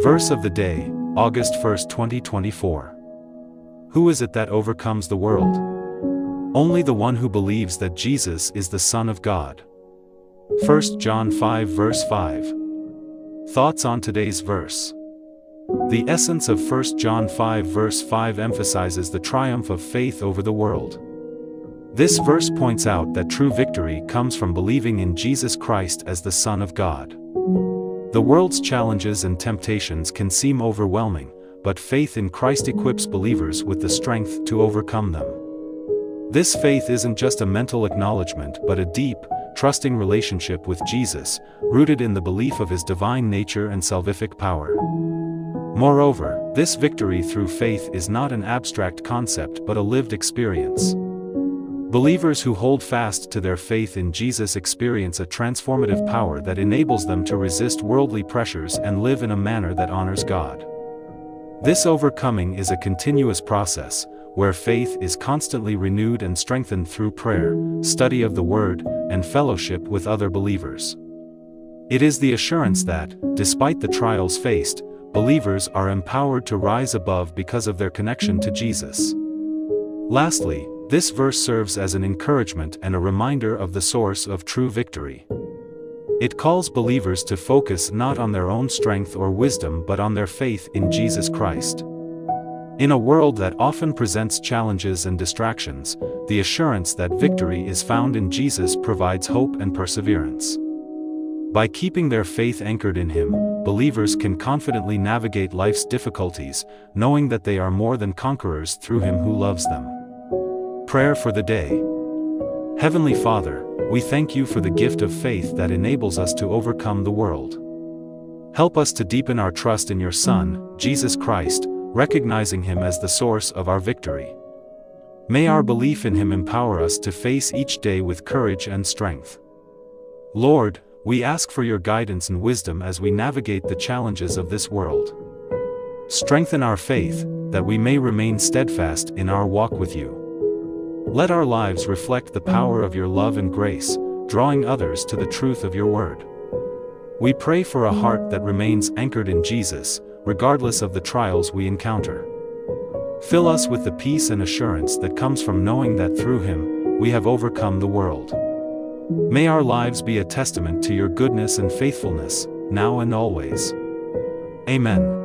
Verse of the day, August 1, 2024. Who is it that overcomes the world? Only the one who believes that Jesus is the Son of God. 1 John 5 verse 5. Thoughts on today's verse. The essence of 1 John 5 verse 5 emphasizes the triumph of faith over the world. This verse points out that true victory comes from believing in Jesus Christ as the Son of God. The world's challenges and temptations can seem overwhelming, but faith in Christ equips believers with the strength to overcome them. This faith isn't just a mental acknowledgement but a deep, trusting relationship with Jesus, rooted in the belief of his divine nature and salvific power. Moreover, this victory through faith is not an abstract concept but a lived experience. Believers who hold fast to their faith in Jesus experience a transformative power that enables them to resist worldly pressures and live in a manner that honors God. This overcoming is a continuous process, where faith is constantly renewed and strengthened through prayer, study of the Word, and fellowship with other believers. It is the assurance that, despite the trials faced, believers are empowered to rise above because of their connection to Jesus. Lastly, this verse serves as an encouragement and a reminder of the source of true victory. It calls believers to focus not on their own strength or wisdom but on their faith in Jesus Christ. In a world that often presents challenges and distractions, the assurance that victory is found in Jesus provides hope and perseverance. By keeping their faith anchored in him, believers can confidently navigate life's difficulties, knowing that they are more than conquerors through him who loves them. Prayer for the day. Heavenly Father, we thank you for the gift of faith that enables us to overcome the world. Help us to deepen our trust in your Son, Jesus Christ, recognizing him as the source of our victory. May our belief in him empower us to face each day with courage and strength. Lord, we ask for your guidance and wisdom as we navigate the challenges of this world. Strengthen our faith, that we may remain steadfast in our walk with you. Let our lives reflect the power of your love and grace, drawing others to the truth of your word. We pray for a heart that remains anchored in Jesus, regardless of the trials we encounter. Fill us with the peace and assurance that comes from knowing that through him, we have overcome the world. May our lives be a testament to your goodness and faithfulness, now and always. Amen.